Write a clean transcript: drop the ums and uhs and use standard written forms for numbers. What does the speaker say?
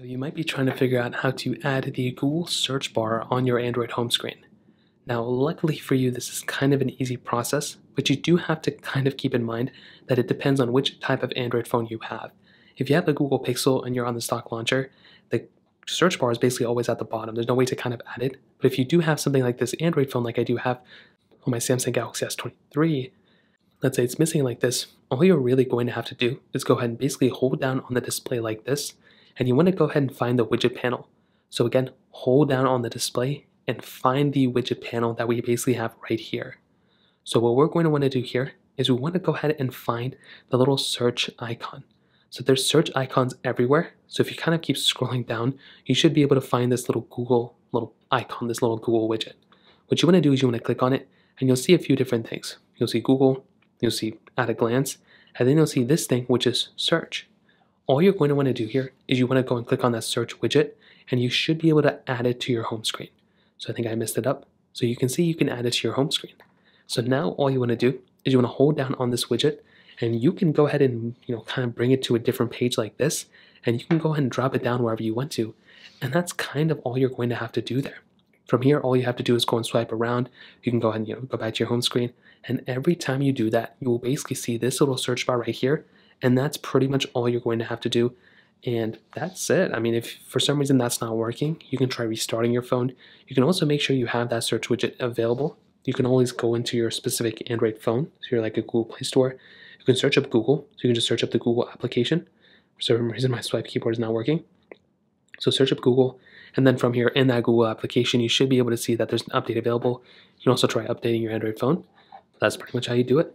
So you might be trying to figure out how to add the Google search bar on your Android home screen. Now, luckily for you, this is kind of an easy process, but you do have to kind of keep in mind that it depends on which type of Android phone you have. If you have a Google Pixel and you're on the stock launcher, the search bar is basically always at the bottom. There's no way to kind of add it. But if you do have something like this Android phone, like I do have on my Samsung Galaxy S23, let's say it's missing like this, all you're really going to have to do is go ahead and basically hold down on the display like this, and you want to go ahead and find the widget panel. So again, hold down on the display and find the widget panel that we basically have right here. So what we're going to want to do here is we want to go ahead and find the little search icon. So there's search icons everywhere. So if you kind of keep scrolling down, you should be able to find this little Google little icon, this little Google widget. What you want to do is you want to click on it, and you'll see a few different things. You'll see Google, you'll see at a glance, and then you'll see this thing, which is search. All you're going to want to do here is you want to go and click on that search widget, and you should be able to add it to your home screen. So I think I messed it up. So you can see you can add it to your home screen. So now all you want to do is you want to hold down on this widget, and you can go ahead and kind of bring it to a different page like this, and you can go ahead and drop it down wherever you want to, and that's kind of all you're going to have to do there. From here, all you have to do is go and swipe around. You can go ahead and go back to your home screen, and every time you do that, you will basically see this little search bar right here, and that's pretty much all you're going to have to do, and that's it. I mean, if for some reason that's not working, you can try restarting your phone. You can also make sure you have that search widget available. You can always go into your specific Android phone, so you're like a Google Play Store. You can search up Google, so you can just search up the Google application. For some reason, my swipe keyboard is not working. So search up Google, and then from here in that Google application, you should be able to see that there's an update available. You can also try updating your Android phone. That's pretty much how you do it.